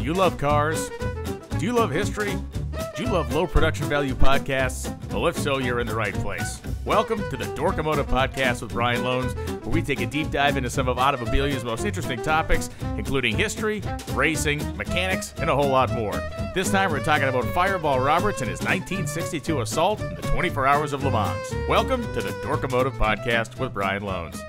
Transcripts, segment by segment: Do you love cars? Do you love history? Do you love low production value podcasts? Well, if so, you're in the right place. Welcome to the Dork-O-Motive podcast with Brian Lohnes, where we take a deep dive into some of automobilia's most interesting topics, including history, racing, mechanics, and a whole lot more. This time, we're talking about Fireball Roberts and his 1962 assault in the 24 Hours of Le Mans. Welcome to the Dork-O-Motive podcast with Brian Lohnes.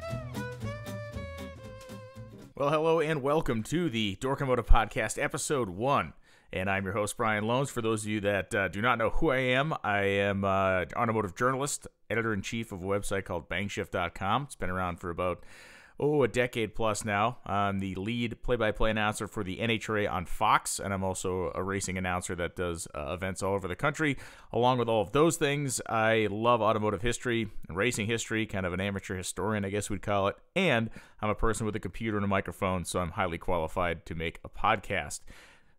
Well, hello and welcome to the Dork-O-Motive podcast, episode 1. And I'm your host, Brian Lohnes. For those of you that do not know who I am an automotive journalist, editor-in-chief of a website called bangshift.com. It's been around for about, a decade plus now. I'm the lead play-by-play announcer for the NHRA on Fox, and I'm also a racing announcer that does events all over the country. Along with all of those things, I love automotive history and racing history, kind of an amateur historian, I guess we'd call it. And I'm a person with a computer and a microphone, so I'm highly qualified to make a podcast.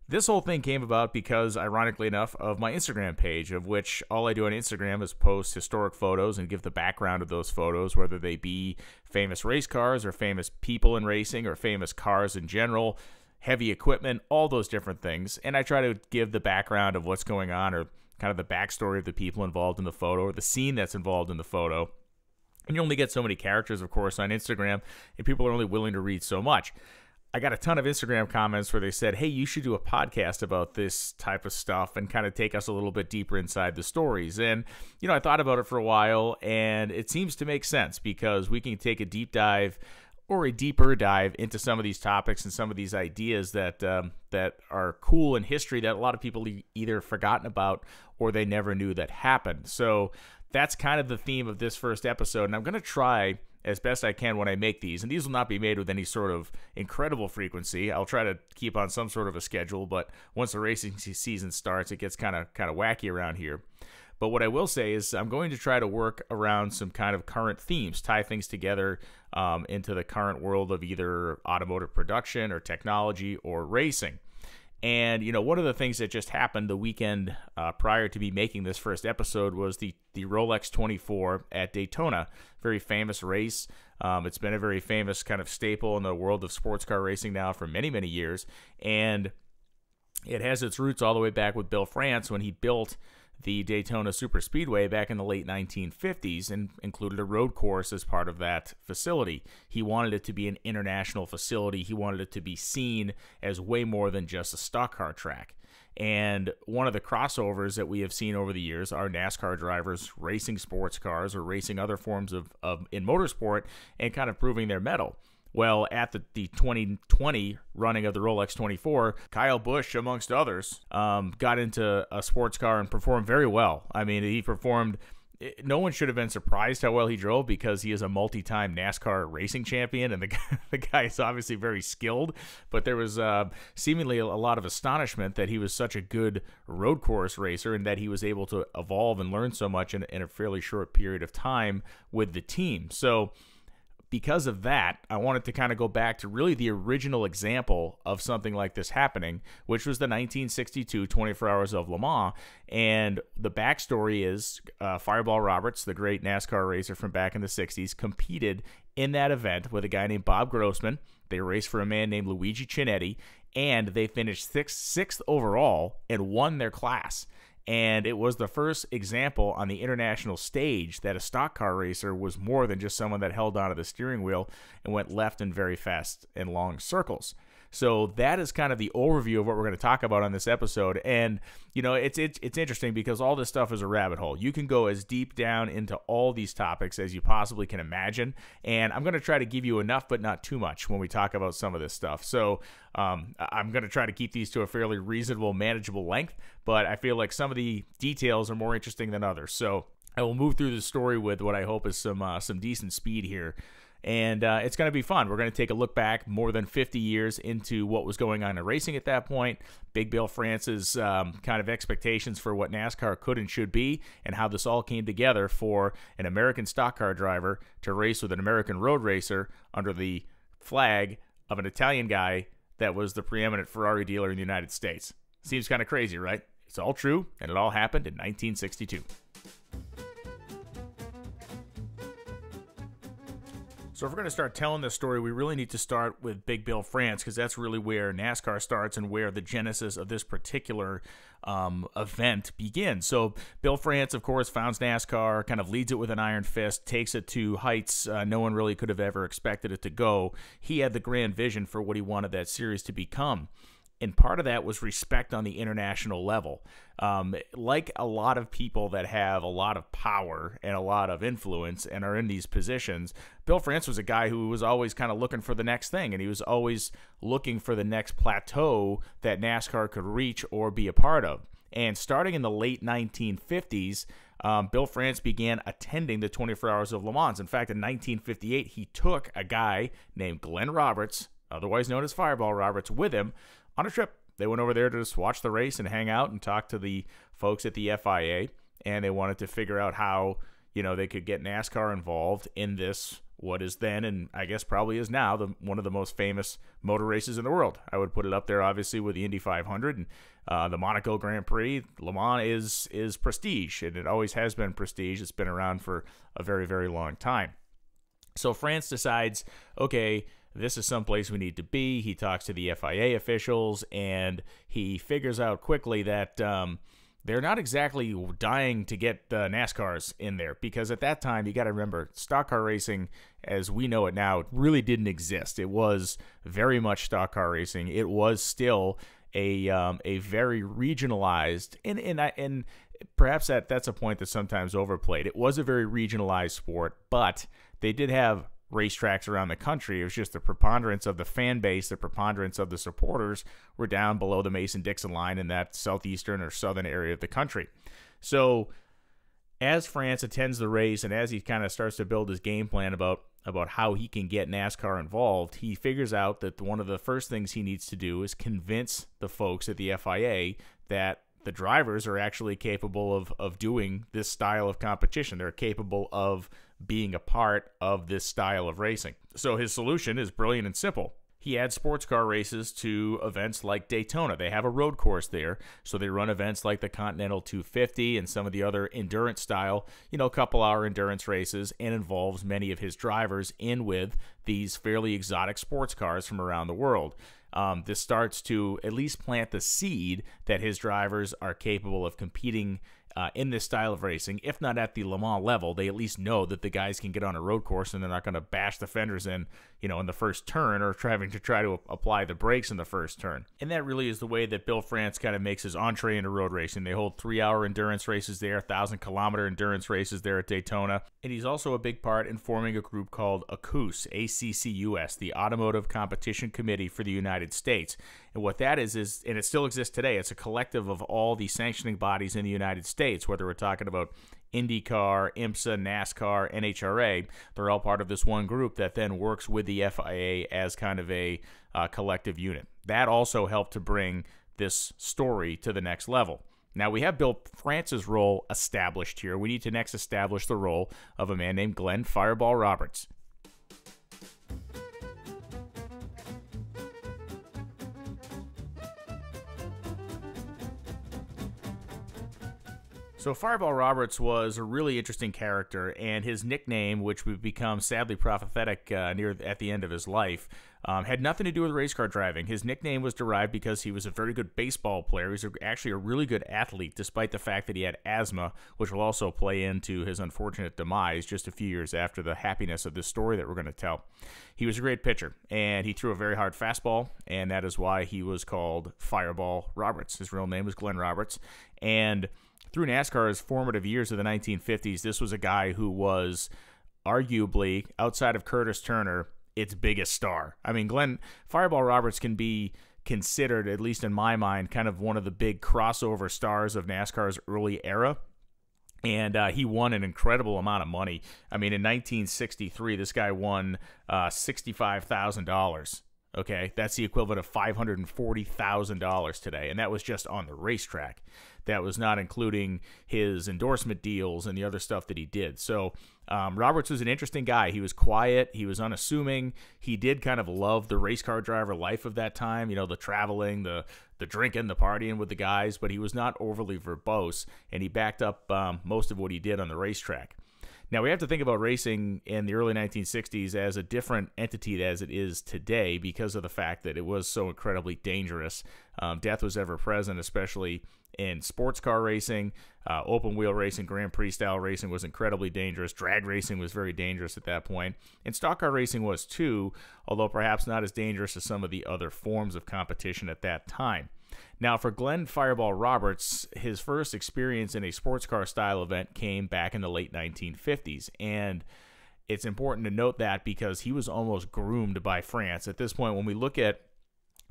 This whole thing came about because, ironically enough, of my Instagram page, of which all I do on Instagram is post historic photos and give the background of those photos, whether they be famous race cars or famous people in racing or famous cars in general, heavy equipment, all those different things. And I try to give the background of what's going on or kind of the backstory of the people involved in the photo or the scene that's involved in the photo. And you only get so many characters, of course, on Instagram, and people are only willing to read so much. I got a ton of Instagram comments where they said, hey, you should do a podcast about this type of stuff and kind of take us a little bit deeper inside the stories. And, you know, I thought about it for a while, and it seems to make sense because we can take a deep dive or a deeper dive into some of these topics and some of these ideas that that are cool in history that a lot of people either forgotten about or they never knew that happened. So that's kind of the theme of this first episode, and I'm going to try as best I can when I make these. And these will not be made with any sort of incredible frequency. I'll try to keep on some sort of a schedule, but once the racing season starts, it gets kind of wacky around here. But what I will say is I'm going to try to work around some kind of current themes, tie things together into the current world of either automotive production or technology or racing. And, you know, one of the things that just happened the weekend prior to me making this first episode was the Rolex 24 at Daytona. Very famous race. It's been a very famous kind of staple in the world of sports car racing now for many, many years. And it has its roots all the way back with Bill France when he built the Daytona Superspeedway back in the late 1950s and included a road course as part of that facility. He wanted it to be an international facility. He wanted it to be seen as way more than just a stock car track. And one of the crossovers that we have seen over the years are NASCAR drivers racing sports cars or racing other forms of in motorsport and kind of proving their mettle. Well, at the 2020 running of the Rolex 24, Kyle Busch, amongst others, got into a sports car and performed very well. I mean, he performed... No one should have been surprised how well he drove because he is a multi-time NASCAR racing champion, and the guy is obviously very skilled, but there was seemingly a lot of astonishment that he was such a good road course racer and that he was able to evolve and learn so much in a fairly short period of time with the team. So... because of that, I wanted to kind of go back to really the original example of something like this happening, which was the 1962 24 Hours of Le Mans. And the backstory is Fireball Roberts, the great NASCAR racer from back in the 60s, competed in that event with a guy named Bob Grossman. They raced for a man named Luigi Chinetti, and they finished sixth overall and won their class. And it was the first example on the international stage that a stock car racer was more than just someone that held onto the steering wheel and went left in very fast and long circles. So that is kind of the overview of what we're going to talk about on this episode. And, you know, it's interesting because all this stuff is a rabbit hole. You can go as deep down into all these topics as you possibly can imagine. And I'm going to try to give you enough, but not too much when we talk about some of this stuff. So I'm going to try to keep these to a fairly reasonable, manageable length, but I feel like some of the details are more interesting than others. So I will move through the story with what I hope is some decent speed here. And it's going to be fun. We're going to take a look back more than 50 years into what was going on in racing at that point, Big Bill France's kind of expectations for what NASCAR could and should be, and how this all came together for an American stock car driver to race with an American road racer under the flag of an Italian guy that was the preeminent Ferrari dealer in the United States. Seems kind of crazy, right? It's all true, and it all happened in 1962. So if we're going to start telling this story, we really need to start with Big Bill France, because that's really where NASCAR starts and where the genesis of this particular event begins. So Bill France, of course, founds NASCAR, kind of leads it with an iron fist, takes it to heights no one really could have ever expected it to go. He had the grand vision for what he wanted that series to become. And part of that was respect on the international level. Like a lot of people that have a lot of power and a lot of influence and are in these positions, Bill France was a guy who was always kind of looking for the next thing, and he was always looking for the next plateau that NASCAR could reach or be a part of. And starting in the late 1950s, Bill France began attending the 24 Hours of Le Mans. In fact, in 1958, he took a guy named Glenn Roberts, otherwise known as Fireball Roberts, with him on a trip. They went over there to just watch the race and hang out and talk to the folks at the FIA, and they wanted to figure out how, you know, they could get NASCAR involved in this, what is then, and I guess probably is now, one of the most famous motor races in the world. I would put it up there, obviously, with the Indy 500 and the Monaco Grand Prix. Le Mans is prestige, and it always has been prestige. It's been around for a very, very long time. So France decides, okay, this is someplace we need to be. He talks to the FIA officials, and he figures out quickly that they're not exactly dying to get the NASCARs in there, because at that time, you got to remember, stock car racing, as we know it now, really didn't exist. It was very much stock car racing. It was still a very regionalized, and perhaps that's a point that's sometimes overplayed. It was a very regionalized sport, but they did have racetracks around the country. It was just the preponderance of the fan base, the preponderance of the supporters were down below the Mason-Dixon line in that southeastern or southern area of the country. So as France attends the race and as he kind of starts to build his game plan about how he can get NASCAR involved, he figures out that one of the first things he needs to do is convince the folks at the FIA that the drivers are actually capable of doing this style of competition. They're capable of being a part of this style of racing. So his solution is brilliant and simple. He adds sports car races to events like Daytona. They have a road course there, so they run events like the Continental 250 and some of the other endurance style, you know, couple-hour endurance races, and involves many of his drivers in with these fairly exotic sports cars from around the world. This starts to at least plant the seed that his drivers are capable of competing in this style of racing. If not at the Le Mans level, they at least know that the guys can get on a road course and they're not going to bash the fenders in, you know, in the first turn or try to apply the brakes in the first turn. And that really is the way that Bill France kind of makes his entree into road racing. They hold 3-hour endurance races there, 1,000-kilometer endurance races there at Daytona. And he's also a big part in forming a group called ACCUS, A-C-C-U-S, the Automotive Competition Committee for the United States. And what that is, and it still exists today, it's a collective of all the sanctioning bodies in the United States. Whether we're talking about IndyCar, IMSA, NASCAR, NHRA, they're all part of this one group that then works with the FIA as kind of a collective unit. That also helped to bring this story to the next level. Now, we have Bill France's role established here. We need to next establish the role of a man named Glenn Fireball Roberts. So Fireball Roberts was a really interesting character, and his nickname, which would become sadly prophetic at the end of his life, had nothing to do with race car driving. His nickname was derived because he was a very good baseball player. He's actually a really good athlete, despite the fact that he had asthma, which will also play into his unfortunate demise just a few years after the happiness of this story that we're going to tell. He was a great pitcher, and he threw a very hard fastball, and that is why he was called Fireball Roberts. His real name was Glenn Roberts, and through NASCAR's formative years of the 1950s, this was a guy who was arguably, outside of Curtis Turner, its biggest star. I mean, Fireball Roberts can be considered, at least in my mind, kind of one of the big crossover stars of NASCAR's early era. And he won an incredible amount of money. I mean, in 1963, this guy won $65,000. Okay, that's the equivalent of $540,000 today, and that was just on the racetrack. That was not including his endorsement deals and the other stuff that he did. So Roberts was an interesting guy. He was quiet. He was unassuming. He did kind of love the race car driver life of that time, you know, the traveling, the drinking, the partying with the guys, but he was not overly verbose, and he backed up most of what he did on the racetrack. Now, we have to think about racing in the early 1960s as a different entity as it is today because of the fact that it was so incredibly dangerous. Death was ever present, especially in sports car racing. Open wheel racing, Grand Prix style racing was incredibly dangerous. Drag racing was very dangerous at that point. And stock car racing was too, although perhaps not as dangerous as some of the other forms of competition at that time. Now, for Glenn Fireball Roberts, his first experience in a sports car style event came back in the late 1950s. And it's important to note that because he was almost groomed by France. At this point, when we look at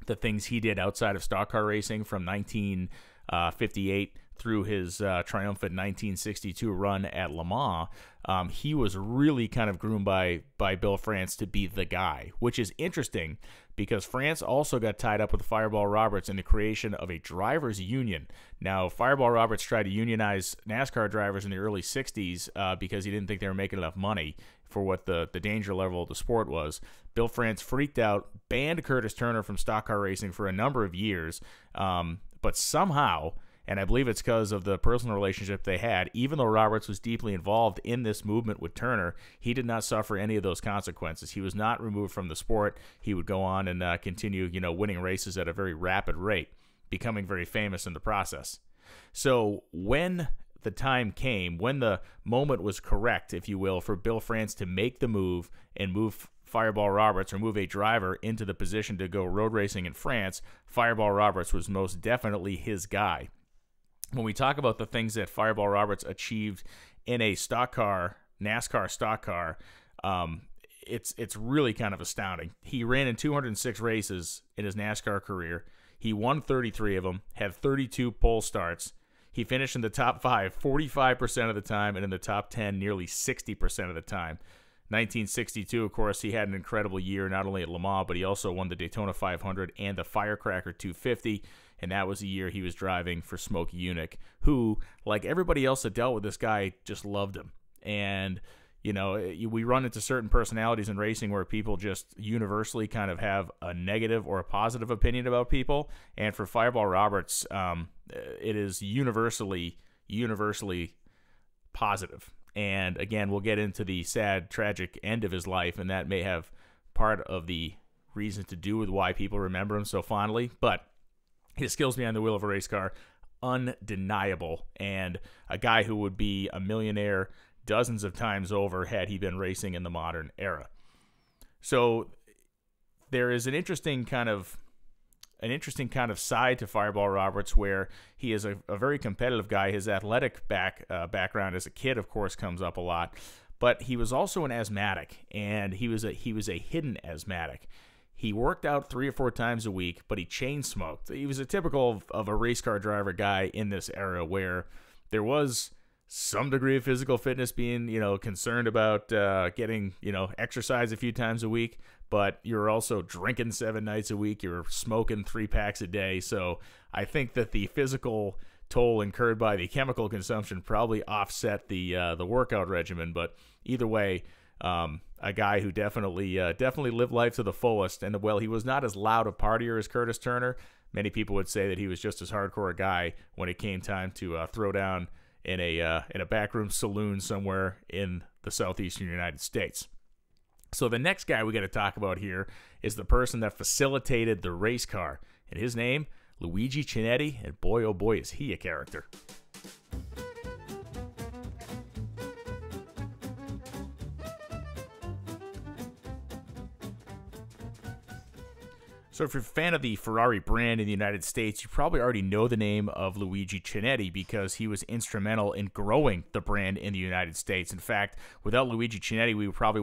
the things he did outside of stock car racing from 1958 through his triumphant 1962 run at Le Mans, he was really kind of groomed by Bill France to be the guy, which is interesting because France also got tied up with Fireball Roberts in the creation of a drivers' union. Now, Fireball Roberts tried to unionize NASCAR drivers in the early 60s because he didn't think they were making enough money for what the danger level of the sport was. Bill France freaked out, banned Curtis Turner from stock car racing for a number of years, but somehow, and I believe it's because of the personal relationship they had, even though Roberts was deeply involved in this movement with Turner, he did not suffer any of those consequences. He was not removed from the sport. He would go on and continue, you know, winning races at a very rapid rate, becoming very famous in the process. So when the time came, when the moment was correct, if you will, for Bill France to make the move and move Fireball Roberts, or move a driver into the position to go road racing in France, Fireball Roberts was most definitely his guy. When we talk about the things that Fireball Roberts achieved in a stock car, NASCAR stock car, it's really kind of astounding. He ran in 206 races in his NASCAR career. He won 33 of them, had 32 pole starts. He finished in the top 5 45% of the time and in the top 10 nearly 60% of the time. 1962, of course, he had an incredible year, not only at Le Mans, but he also won the Daytona 500 and the Firecracker 250, and that was the year he was driving for Smokey Yunick, who, like everybody else that dealt with this guy, just loved him. And, you know, we run into certain personalities in racing where people just universally kind of have a negative or a positive opinion about people, and for Fireball Roberts, it is universally positive. And again, we'll get into the sad, tragic end of his life, and that may have part of the reason to do with why people remember him so fondly. But his skills behind the wheel of a race car, undeniable, and a guy who would be a millionaire dozens of times over had he been racing in the modern era. So there is an interesting kind of side to Fireball Roberts, where he is a very competitive guy. His athletic background as a kid, of course, comes up a lot, but he was also an asthmatic, and he was a hidden asthmatic. He worked out 3 or 4 times a week, but he chain smoked. He was a typical of a race car driver guy in this era, where there was some degree of physical fitness, being, you know, concerned about getting, you know, exercise a few times a week, but you're also drinking 7 nights a week. You're smoking 3 packs a day. So I think that the physical toll incurred by the chemical consumption probably offset the workout regimen. But either way, a guy who definitely lived life to the fullest. And well, he was not as loud a partier as Curtis Turner. Many people would say that he was just as hardcore a guy when it came time to throw down in a backroom saloon somewhere in the southeastern United States. So the next guy we got to talk about here is the person that facilitated the race car, and his name, Luigi Chinetti, and boy, oh boy, is he a character. So if you're a fan of the Ferrari brand in the United States, you probably already know the name of Luigi Chinetti because he was instrumental in growing the brand in the United States. In fact, without Luigi Chinetti, we probably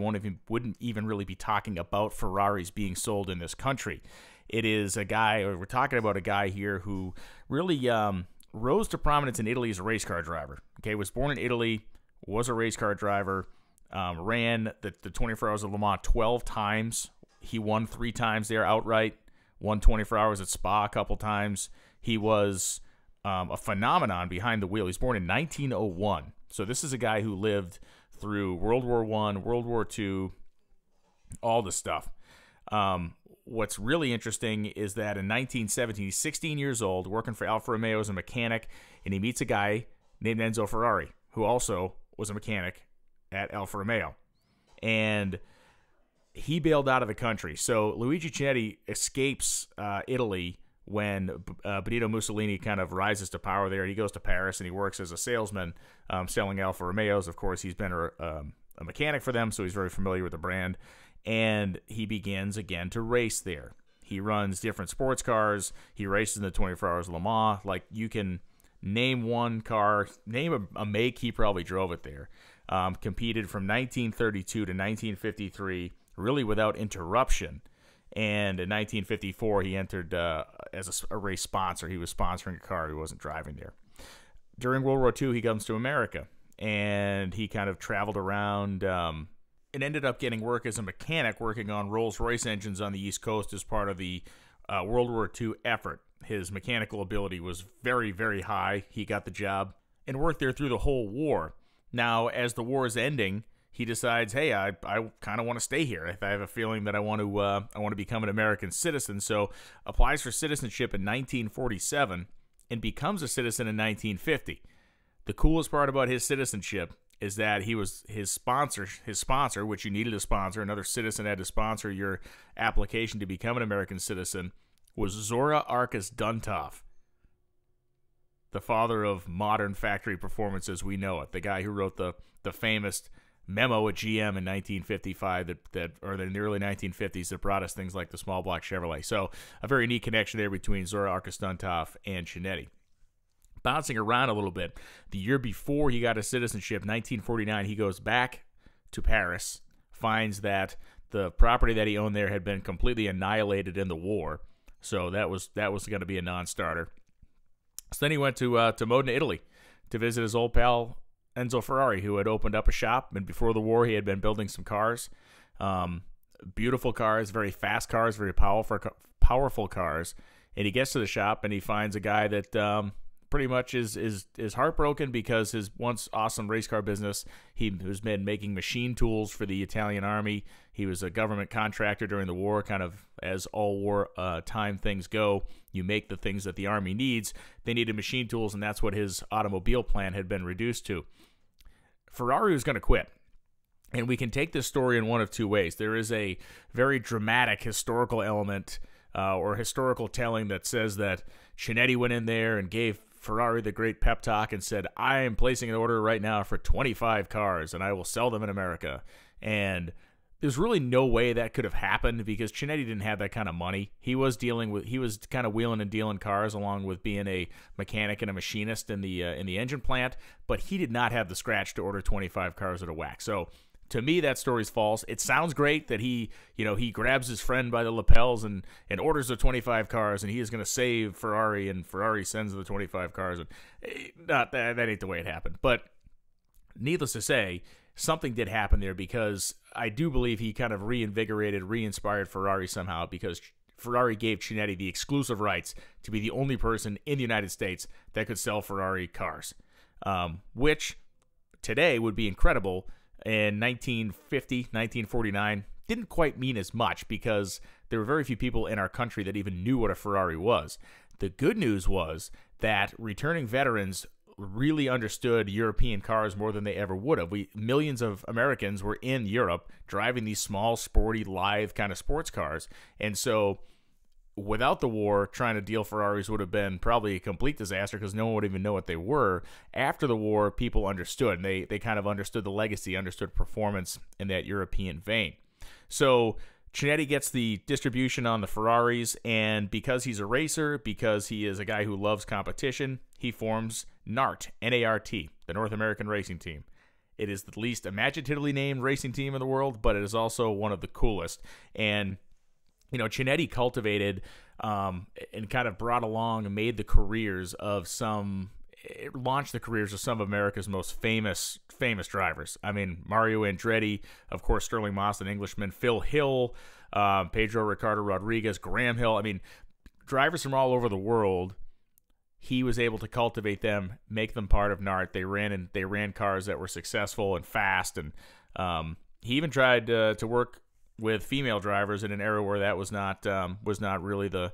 wouldn't even really be talking about Ferraris being sold in this country. It is a guy, or we're talking about a guy here who really rose to prominence in Italy as a race car driver. Okay, was born in Italy, was a race car driver, ran the 24 Hours of Le Mans 12 times. He won 3 times there outright, won 24 Hours at Spa a couple times. He was a phenomenon behind the wheel. He's born in 1901. So this is a guy who lived through World War I, World War II, all this stuff. What's really interesting is that in 1917, he's 16 years old, working for Alfa Romeo as a mechanic, and he meets a guy named Enzo Ferrari, who also was a mechanic at Alfa Romeo. And he bailed out of the country. So Luigi Chinetti escapes Italy when Benito Mussolini kind of rises to power there. He goes to Paris and he works as a salesman selling Alfa Romeos. Of course, he's been a mechanic for them, so he's very familiar with the brand. And he begins again to race there. He runs different sports cars. He races in the 24 Hours of Le Mans. Like, you can name one car, name a make, he probably drove it there. Competed from 1932 to 1953, really without interruption. And in 1954, he entered as a race sponsor. He was sponsoring a car. He wasn't driving there. During World War II, he comes to America, and he kind of traveled around and ended up getting work as a mechanic, working on Rolls-Royce engines on the East Coast as part of the World War II effort. His mechanical ability was very, very high. He got the job and worked there through the whole war. Now, as the war is ending, he decides, hey, I kind of want to stay here. I have a feeling that I want to become an American citizen. So applies for citizenship in 1947 and becomes a citizen in 1950. The coolest part about his citizenship is that he was his sponsor, which you needed a sponsor. Another citizen had to sponsor your application to become an American citizen. Was Zora Arkus-Duntov, the father of modern factory performance as we know it, the guy who wrote the famous memo at GM in 1955 or in the early 1950s that brought us things like the small block Chevrolet. So a very neat connection there between Zora Arkus-Duntov and Chinetti. Bouncing around a little bit, the year before he got his citizenship, 1949, he goes back to Paris, finds that the property that he owned there had been completely annihilated in the war. So that was going to be a non-starter. So then he went to Modena, Italy, to visit his old pal Enzo Ferrari, who had opened up a shop. And before the war, he had been building some cars, beautiful cars, very fast cars, very powerful cars. And he gets to the shop and he finds a guy that pretty much is heartbroken because his once awesome race car business. He was making machine tools for the Italian army. He was a government contractor during the war, kind of as all war time things go. You make the things that the army needs. They needed machine tools, and that's what his automobile plant had been reduced to. Ferrari was going to quit. And we can take this story in one of two ways. There is a very dramatic historical element or historical telling that says that Chinetti went in there and gave Ferrari the great pep talk and said, I am placing an order right now for 25 cars and I will sell them in America. And there's really no way that could have happened because Chinetti didn't have that kind of money. He was kind of wheeling and dealing cars along with being a mechanic and a machinist in the engine plant, but he did not have the scratch to order 25 cars at a whack. So to me, that story's false. It sounds great that he grabs his friend by the lapels and orders the 25 cars, and he is going to save Ferrari, and Ferrari sends the 25 cars. And that ain't the way it happened. But needless to say, something did happen there because I do believe he kind of reinvigorated, re-inspired Ferrari somehow because Ferrari gave Chinetti the exclusive rights to be the only person in the United States that could sell Ferrari cars, which today would be incredible. In 1950, 1949, didn't quite mean as much because there were very few people in our country that even knew what a Ferrari was. The good news was that returning veterans really understood European cars more than they ever would have. Millions of Americans were in Europe driving these small, sporty, lithe kind of sports cars. And so without the war, trying to deal Ferraris would have been probably a complete disaster because no one would even know what they were. After the war, people understood. And they kind of understood the legacy, understood performance in that European vein. So Chinetti gets the distribution on the Ferraris, and because he's a racer, because he is a guy who loves competition, he forms NART, N-A-R-T, the North American Racing Team. It is the least imaginatively named racing team in the world, but it is also one of the coolest. And you know, Chinetti cultivated and kind of brought along and made the careers of some, it launched the careers of some of America's most famous drivers. I mean, Mario Andretti, of course, Sterling Moss, an Englishman, Phil Hill, Pedro Ricardo Rodriguez, Graham Hill. I mean, drivers from all over the world. He was able to cultivate them, make them part of NART. They ran cars that were successful and fast, and he even tried to work with female drivers in an era where that was not really the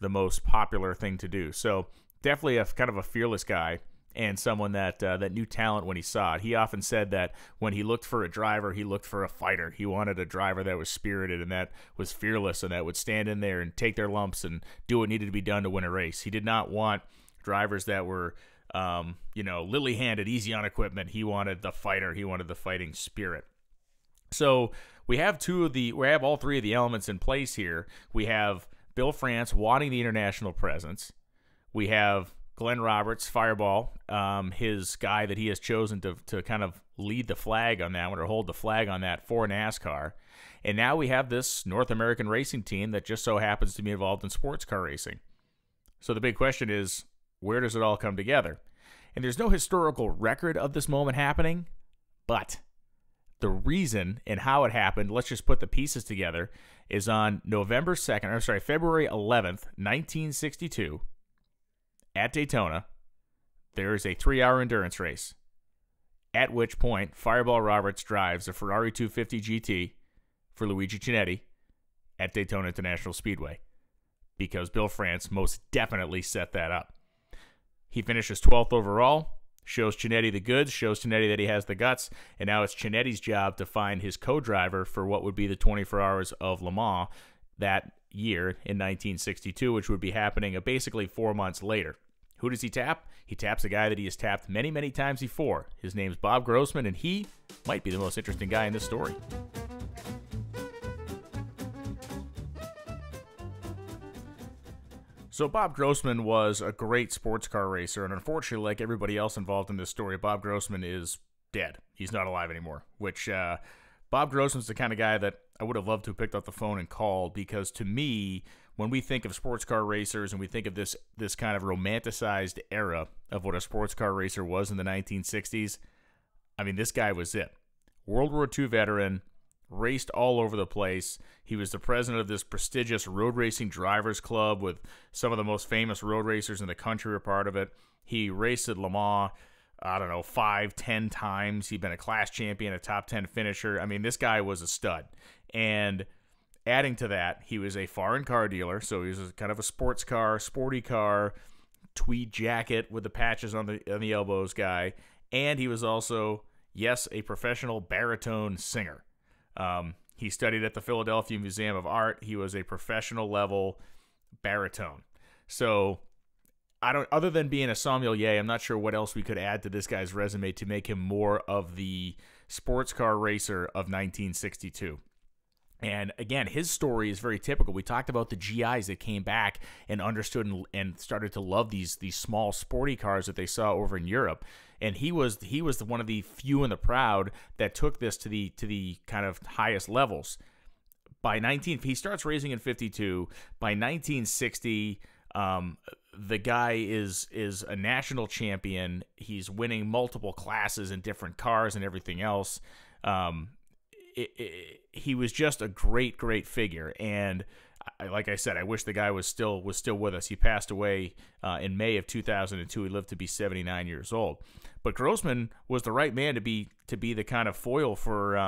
most popular thing to do. So definitely a kind of a fearless guy. and someone that that knew talent when he saw it. He often said that when he looked for a driver, he looked for a fighter. He wanted a driver that was spirited and that was fearless and that would stand in there and take their lumps and do what needed to be done to win a race. He did not want drivers that were you know, lily-handed, easy on equipment. He wanted the fighter. He wanted the fighting spirit. So we have all three of the elements in place here. We have Bill France wanting the international presence. We have Glenn Roberts, Fireball, his guy that he has chosen to kind of lead the flag on that one, or hold the flag on that for NASCAR. And now we have this North American racing team that just so happens to be involved in sports car racing. So the big question is, where does it all come together? And there's no historical record of this moment happening, but the reason and how it happened, let's just put the pieces together, is on February 11th, 1962, at Daytona, there is a 3-hour endurance race, at which point Fireball Roberts drives a Ferrari 250 GT for Luigi Chinetti at Daytona International Speedway, because Bill France most definitely set that up. He finishes 12th overall, shows Chinetti the goods, shows Chinetti that he has the guts, and now it's Chinetti's job to find his co-driver for what would be the 24 Hours of Le Mans that year in 1962, which would be happening basically 4 months later. Who does he tap? He taps a guy that he has tapped many, many times before. His name's Bob Grossman, and he might be the most interesting guy in this story. So Bob Grossman was a great sports car racer, and unfortunately, like everybody else involved in this story, Bob Grossman is dead. He's not alive anymore, which Bob Grossman's the kind of guy that I would have loved to have picked up the phone and called, because to me, when we think of sports car racers and we think of this kind of romanticized era of what a sports car racer was in the 1960s, I mean, this guy was it. World War II veteran, raced all over the place. He was the president of this prestigious road racing drivers club with some of the most famous road racers in the country were part of it. He raced at Le Mans, I don't know, 5, 10 times. He'd been a class champion, a top 10 finisher. I mean, this guy was a stud. And adding to that, he was a foreign car dealer, so he was kind of a sports car, sporty car, tweed jacket with the patches on the elbows guy. And he was also, yes, a professional baritone singer. He studied at the Philadelphia Museum of Art. He was a professional level baritone. So other than being a sommelier, I'm not sure what else we could add to this guy's resume to make him more of the sports car racer of 1962. And again, his story is very typical. We talked about the GIs that came back and understood and started to love these small sporty cars that they saw over in Europe. And he was one of the few in the crowd that took this to the kind of highest levels. He starts racing in 52. By 1960, the guy is a national champion. He's winning multiple classes in different cars and everything else. He was just a great, great figure. And like I said, I wish the guy was still with us. He passed away in May of 2002. He lived to be 79 years old. But Grossman was the right man to be the kind of foil for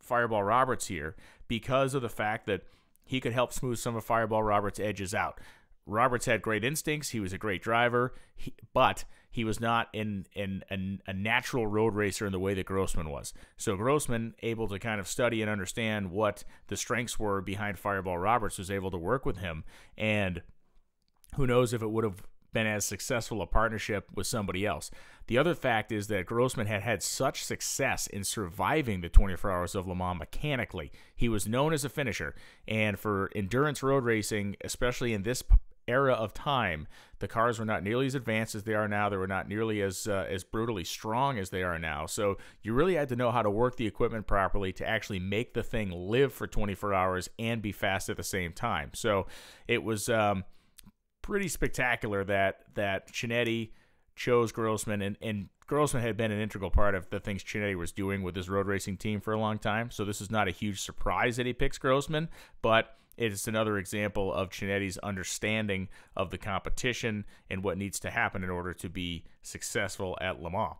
Fireball Roberts here, because of the fact that he could help smooth some of Fireball Roberts' edges out. Roberts had great instincts. He was a great driver, but he was not a natural road racer in the way that Grossman was. So Grossman, able to kind of study and understand what the strengths were behind Fireball Roberts, was able to work with him. And who knows if it would have been as successful a partnership with somebody else. The other fact is that Grossman had such success in surviving the 24 Hours of Le Mans mechanically. He was known as a finisher. And for endurance road racing, especially in this era of time, the cars were not nearly as advanced as they are now. They were not nearly as brutally strong as they are now. So you really had to know how to work the equipment properly to actually make the thing live for 24 hours and be fast at the same time. So it was pretty spectacular that Chinetti chose Grossman, and Grossman had been an integral part of the things Chinetti was doing with his road racing team for a long time. So this is not a huge surprise that he picks Grossman, but it's another example of Chinetti's understanding of the competition and what needs to happen in order to be successful at Le Mans.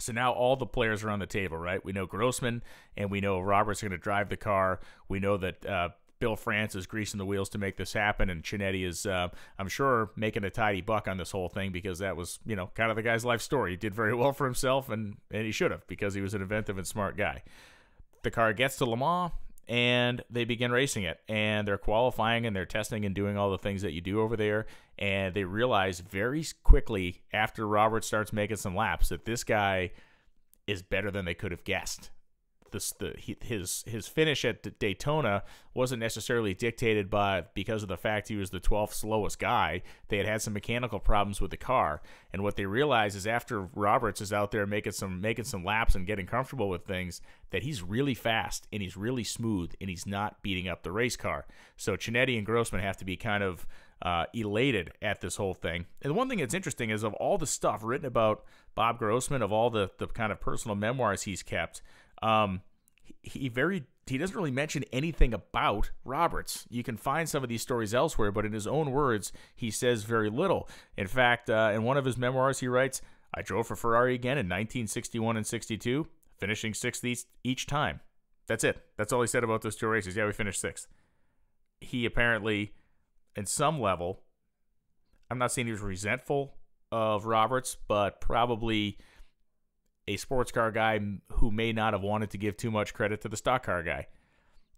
So now all the players are on the table, right? We know Grossman, and we know Roberts is going to drive the car. We know that Bill France is greasing the wheels to make this happen, and Chinetti is, I'm sure, making a tidy buck on this whole thing, because that was, you know, kind of the guy's life story. He did very well for himself, and he should have, because he was an inventive and smart guy. The car gets to Le Mans, and they begin racing it, and they're qualifying, and they're testing and doing all the things that you do over there, and they realize very quickly after Roberts starts making some laps that this guy is better than they could have guessed. His finish at Daytona wasn't necessarily dictated because of the fact he was the 12th slowest guy. They had had some mechanical problems with the car, and what they realize is after Roberts is out there making some laps and getting comfortable with things, that he's really fast and he's really smooth and he's not beating up the race car. So Chinetti and Grossman have to be kind of elated at this whole thing. And the one thing that's interesting is, of all the stuff written about Bob Grossman, of all the kind of personal memoirs he's kept, he doesn't really mention anything about Roberts. You can find some of these stories elsewhere, but in his own words, he says very little. In fact, in one of his memoirs, he writes, "I drove for Ferrari again in 1961 and 62, finishing sixth each time." That's it. That's all he said about those two races. Yeah, we finished sixth. He apparently, in some level, I'm not saying he was resentful of Roberts, but probably a sports car guy who may not have wanted to give too much credit to the stock car guy.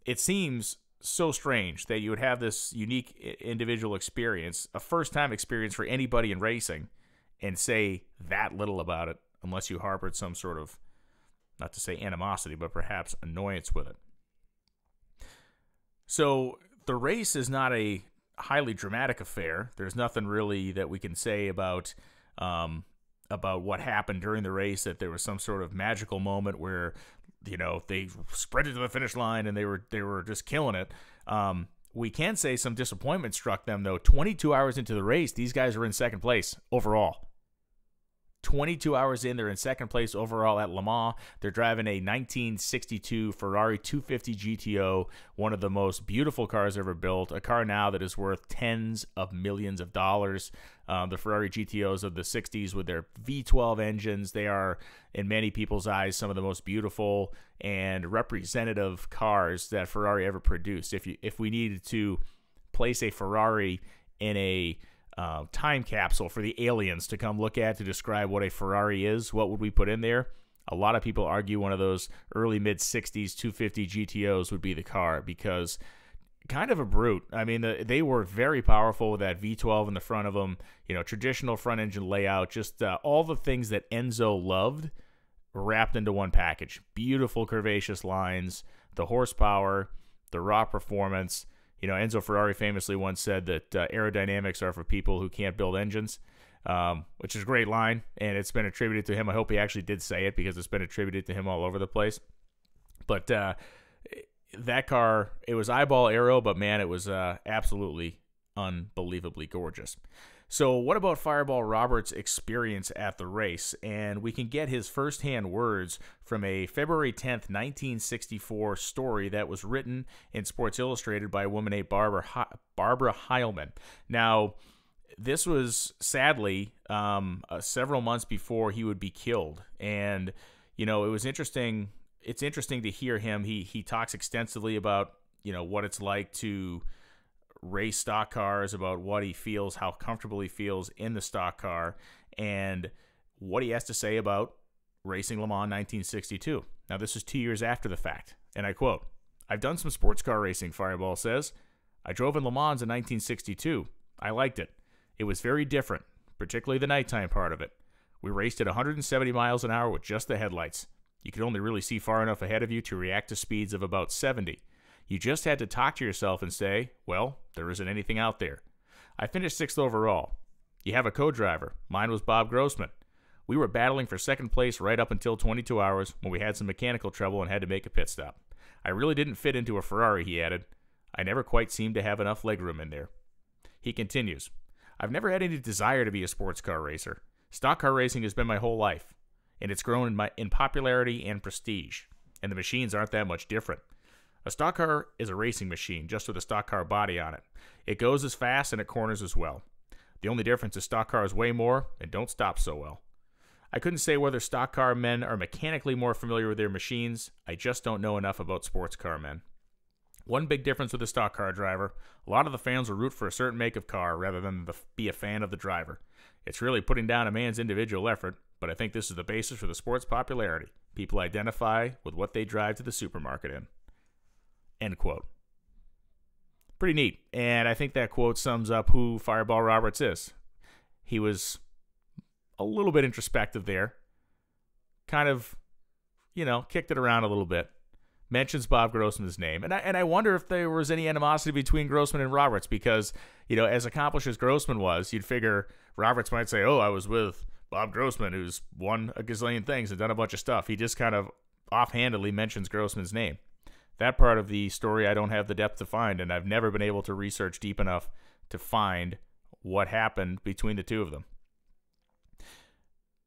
It seems so strange that you would have this unique individual experience, a first-time experience for anybody in racing, and say that little about it, unless you harbored some sort of, not to say animosity, but perhaps annoyance with it. So the race is not a highly dramatic affair. There's nothing really that we can say about what happened during the race, that there was some sort of magical moment where, you know, they sprinted to the finish line and they were just killing it. We can say some disappointment struck them, though. 22 hours into the race, these guys are in second place overall. 22 hours in, they're in second place overall at Le Mans. They're driving a 1962 Ferrari 250 GTO, one of the most beautiful cars ever built, a car now that is worth tens of millions of dollars. The Ferrari GTOs of the 60s with their V12 engines, they are, in many people's eyes, some of the most beautiful and representative cars that Ferrari ever produced. If we needed to place a Ferrari in a time capsule for the aliens to come look at to describe what a Ferrari is, what would we put in there? A lot of people argue one of those early mid-60s 250 GTOs would be the car, because kind of a brute. I mean, they were very powerful with that V12 in the front of them, you know, traditional front engine layout, just all the things that Enzo loved wrapped into one package. Beautiful curvaceous lines, the horsepower, the raw performance. You know, Enzo Ferrari famously once said that aerodynamics are for people who can't build engines, which is a great line, and it's been attributed to him. I hope he actually did say it, because it's been attributed to him all over the place. But that car, it was eyeball aero, but, man, it was absolutely unbelievably gorgeous. So what about Fireball Roberts' experience at the race? And we can get his firsthand words from a February 10th, 1964 story that was written in Sports Illustrated by a woman named Barbara Heilman. Now, this was, sadly, several months before he would be killed. And, you know, it was interesting. It's interesting to hear him. He talks extensively about, you know, what it's like to race stock cars, about what he feels, how comfortable he feels in the stock car, and what he has to say about racing Le Mans 1962. Now, this is 2 years after the fact, and I quote, "I've done some sports car racing," Fireball says. "I drove in Le Mans in 1962. I liked it. It was very different, particularly the nighttime part of it. We raced at 170 miles an hour with just the headlights. You could only really see far enough ahead of you to react to speeds of about 70. You just had to talk to yourself and say, well, there isn't anything out there. I finished sixth overall. You have a co-driver. Mine was Bob Grossman. We were battling for second place right up until 22 hours when we had some mechanical trouble and had to make a pit stop. I really didn't fit into a Ferrari," he added. "I never quite seemed to have enough legroom in there." He continues, "I've never had any desire to be a sports car racer. Stock car racing has been my whole life, and it's grown in popularity and prestige, and the machines aren't that much different. A stock car is a racing machine, just with a stock car body on it. It goes as fast and it corners as well. The only difference is stock cars weigh more and don't stop so well. I couldn't say whether stock car men are mechanically more familiar with their machines. I just don't know enough about sports car men. One big difference with the stock car driver, a lot of the fans will root for a certain make of car rather than be a fan of the driver. It's really putting down a man's individual effort, but I think this is the basis for the sport's popularity. People identify with what they drive to the supermarket in. End quote. Pretty neat, and I think that quote sums up who Fireball Roberts is. He was a little bit introspective there. Kind of, you know, kicked it around a little bit. Mentions Bob Grossman's name. And I wonder if there was any animosity between Grossman and Roberts because, you know, as accomplished as Grossman was, you'd figure Roberts might say, oh, I was with Bob Grossman, who's won a gazillion things and done a bunch of stuff. He just kind of offhandedly mentions Grossman's name. That part of the story I don't have the depth to find, and I've never been able to research deep enough to find what happened between the two of them.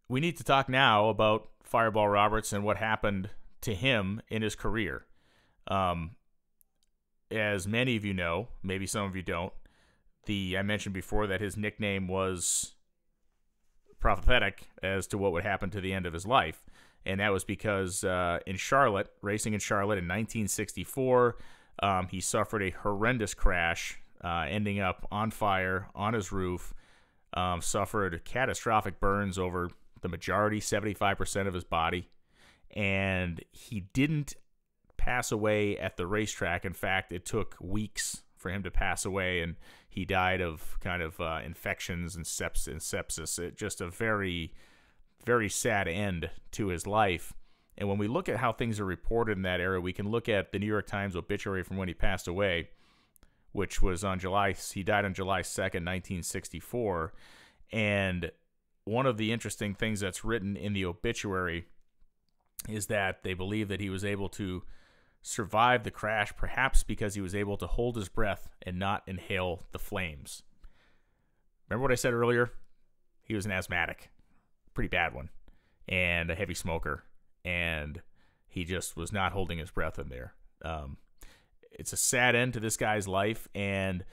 We need to talk now about Fireball Roberts and what happened to him in his career. As many of you know, maybe some of you don't, I mentioned before that his nickname was prophetic as to what would happen to the end of his life. And that was because racing in Charlotte in 1964, he suffered a horrendous crash, ending up on fire on his roof, suffered catastrophic burns over the majority, 75% of his body, and he didn't pass away at the racetrack. In fact, it took weeks for him to pass away, and he died of kind of infections and sepsis. It just a very, very sad end to his life. And when we look at how things are reported in that era, we can look at the New York Times obituary from when he passed away, which was on he died on July 2nd, 1964. And one of the interesting things that's written in the obituary is that they believe that he was able to survive the crash, perhaps because he was able to hold his breath and not inhale the flames. Remember what I said earlier? He was an asthmatic, pretty bad one, and a heavy smoker, and he just was not holding his breath in there. It's a sad end to this guy's life, and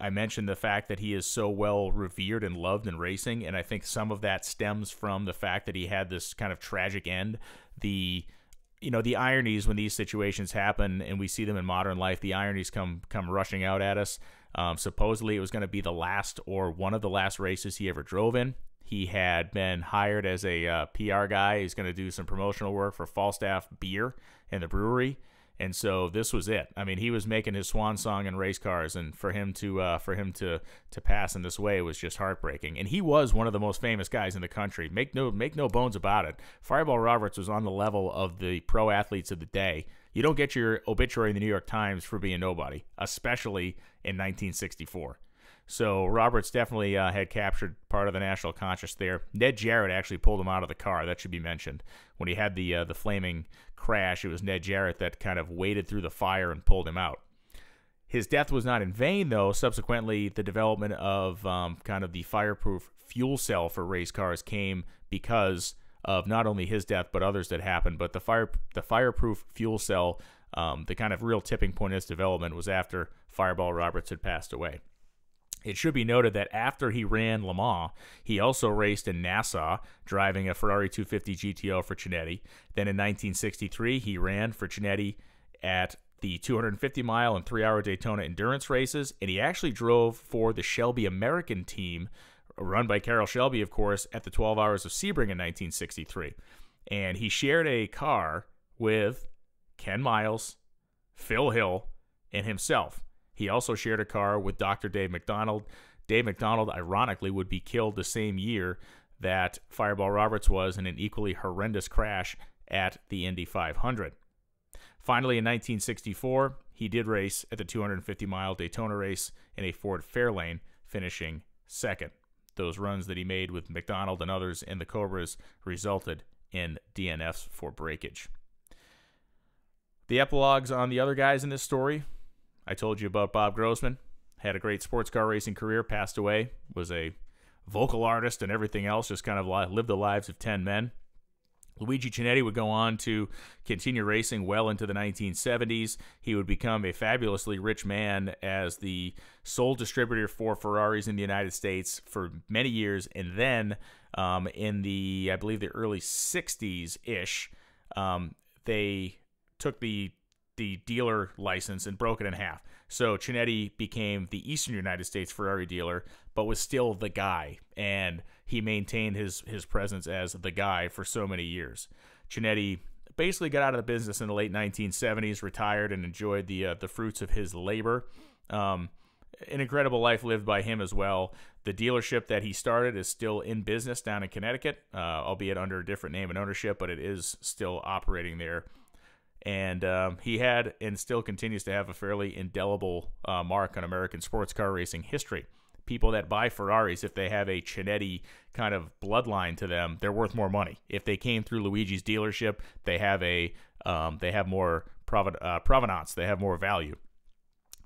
I mentioned the fact that he is so well revered and loved in racing, and I think some of that stems from the fact that he had this kind of tragic end. The ironies when these situations happen, and we see them in modern life, the ironies come rushing out at us. Supposedly it was going to be the last or one of the last races he ever drove in. He had been hired as a PR guy. He's going to do some promotional work for Falstaff Beer and the brewery. And so this was it. I mean, he was making his swan song in race cars, and for him to pass in this way was just heartbreaking. And he was one of the most famous guys in the country. Make no bones about it. Fireball Roberts was on the level of the pro athletes of the day. You don't get your obituary in the New York Times for being nobody, especially in 1964. So Roberts definitely had captured part of the national conscious there. Ned Jarrett actually pulled him out of the car. That should be mentioned. When he had the flaming crash, it was Ned Jarrett that kind of waded through the fire and pulled him out. His death was not in vain, though. Subsequently, the development of kind of the fireproof fuel cell for race cars came because of not only his death but others that happened. But the fireproof fuel cell, the kind of real tipping point in its development was after Fireball Roberts had passed away. It should be noted that after he ran Le Mans, he also raced in Nassau, driving a Ferrari 250 GTO for Chinetti. Then in 1963, he ran for Chinetti at the 250-mile and 3-hour Daytona endurance races, and he actually drove for the Shelby American team, run by Carroll Shelby, of course, at the 12 Hours of Sebring in 1963. And he shared a car with Ken Miles, Phil Hill, and himself. He also shared a car with Dr. Dave McDonald. Dave McDonald, ironically, would be killed the same year that Fireball Roberts was in an equally horrendous crash at the Indy 500. Finally, in 1964, he did race at the 250-mile Daytona race in a Ford Fairlane, finishing second. Those runs that he made with McDonald and others in the Cobras resulted in DNFs for breakage. The epilogues on the other guys in this story. I told you about Bob Grossman, had a great sports car racing career, passed away, was a vocal artist and everything else, just kind of lived the lives of 10 men. Luigi Chinetti would go on to continue racing well into the 1970s. He would become a fabulously rich man as the sole distributor for Ferraris in the United States for many years. And then in the, I believe, the early 60s-ish, they took the the dealer license and broke it in half. So Chinetti became the Eastern United States Ferrari dealer, but was still the guy, and he maintained his presence as the guy for so many years. Chinetti basically got out of the business in the late 1970s, retired, and enjoyed the fruits of his labor. An incredible life lived by him as well. The dealership that he started is still in business down in Connecticut, albeit under a different name and ownership, but it is still operating there. And he had and still continues to have a fairly indelible mark on American sports car racing history. People that buy Ferraris, if they have a Chinetti kind of bloodline to them, they're worth more money. If they came through Luigi's dealership, they have more provenance. They have more value.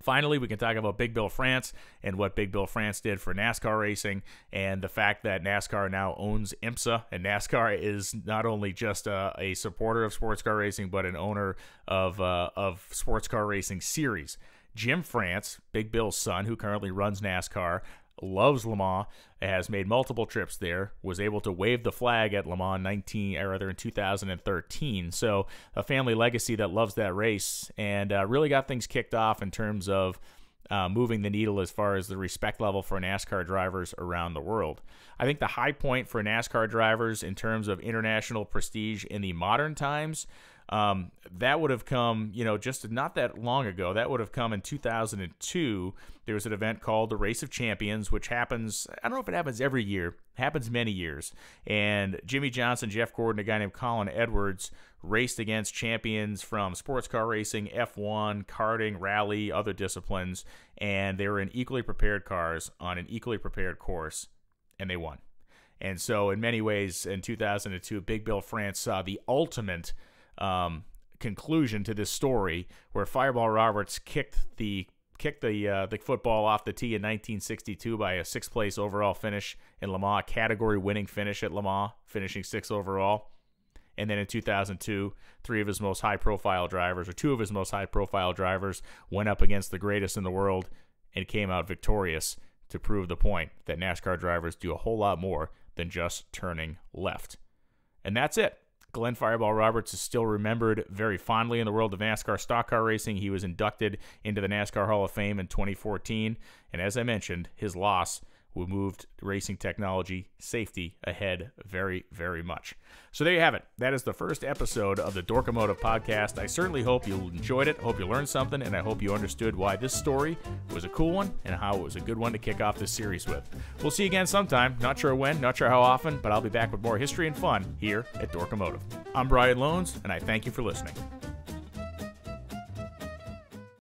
Finally, we can talk about Big Bill France and what Big Bill France did for NASCAR racing, and the fact that NASCAR now owns IMSA, and NASCAR is not only just a supporter of sports car racing, but an owner of sports car racing series. Jim France, Big Bill's son, who currently runs NASCAR, loves Le Mans, has made multiple trips there, was able to wave the flag at Le Mans in 2013. So a family legacy that loves that race, and really got things kicked off in terms of moving the needle as far as the respect level for NASCAR drivers around the world. I think the high point for NASCAR drivers in terms of international prestige in the modern times, that would have come, you know, just not that long ago. That would have come in 2002. There was an event called the Race of Champions, which happens, I don't know if it happens every year, happens many years. And Jimmy Johnson, Jeff Gordon, a guy named Colin Edwards, raced against champions from sports car racing, F1, karting, rally, other disciplines. And they were in equally prepared cars on an equally prepared course, and they won. And so in many ways, in 2002, Big Bill France saw the ultimate conclusion to this story, where Fireball Roberts kicked the football off the tee in 1962 by a 6th place overall finish in Le Mans, category winning finish at Le Mans, finishing 6th overall. And then in 2002, two of his most high profile drivers went up against the greatest in the world and came out victorious to prove the point that NASCAR drivers do a whole lot more than just turning left. And that's it. Glenn Fireball Roberts is still remembered very fondly in the world of NASCAR stock car racing. He was inducted into the NASCAR Hall of Fame in 2014. And as I mentioned, his loss moved racing technology safety ahead very, very much. So there you have it. That is the first episode of the Dork-O-Motive podcast. I certainly hope you enjoyed it, hope you learned something, and I hope you understood why this story was a cool one and how it was a good one to kick off this series with. We'll see you again sometime. Not sure when, not sure how often, but I'll be back with more history and fun here at Dork-O-Motive. I'm Brian Lohnes, and I thank you for listening.